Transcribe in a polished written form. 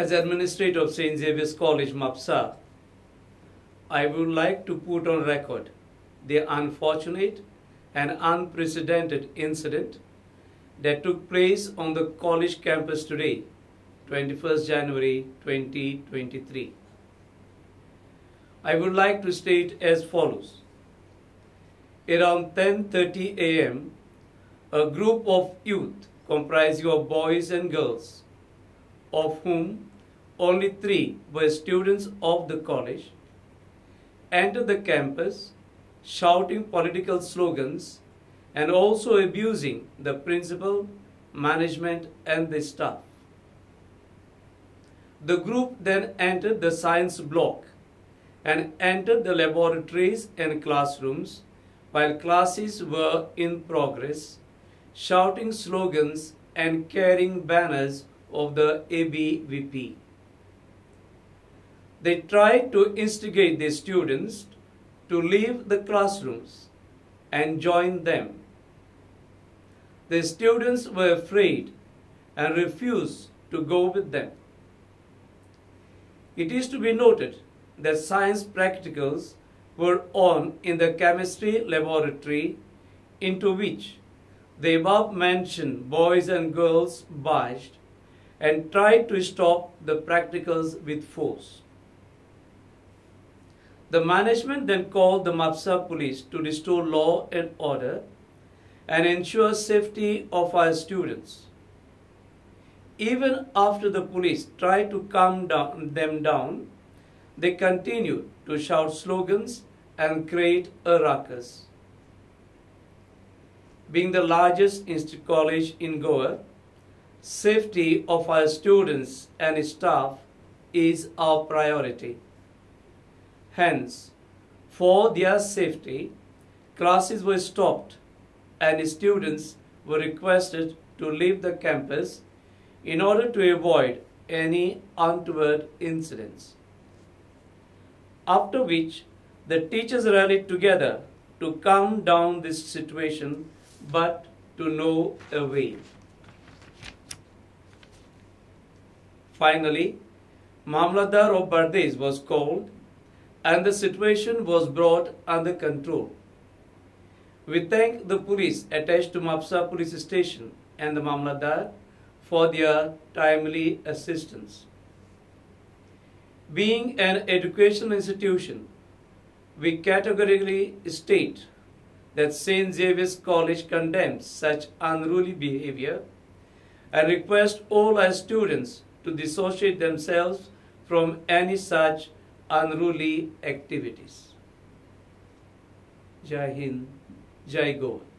As administrator of St. Xavier's College, Mapusa, I would like to put on record the unfortunate and unprecedented incident that took place on the college campus today, 21st January 2023. I would like to state as follows. Around 10:30 a.m., a group of youth comprising of boys and girls, of whom only 3 were students of the college, entered the campus shouting political slogans and also abusing the principal, management and the staff. The group then entered the science block and entered the laboratories and classrooms while classes were in progress, shouting slogans and carrying banners of the ABVP. They tried to instigate the students to leave the classrooms and join them. The students were afraid and refused to go with them. It is to be noted that science practicals were on in the chemistry laboratory, into which the above-mentioned boys and girls barged and tried to stop the practicals with force. The management then called the Mapusa police to restore law and order and ensure safety of our students. Even after the police tried to calm them down, they continued to shout slogans and create a ruckus. Being the largest college in Goa, safety of our students and staff is our priority. Hence, for their safety, classes were stopped and students were requested to leave the campus in order to avoid any untoward incidents. After which, the teachers rallied together to calm down this situation, but to no avail. Finally, Mamladar of Bardez was called and the situation was brought under control. We thank the police attached to Mapusa Police Station and the Mamladar for their timely assistance. Being an educational institution, we categorically state that St. Xavier's College condemns such unruly behavior and requests all our students to dissociate themselves from any such unruly activities. Jai Hind, Jai Goa.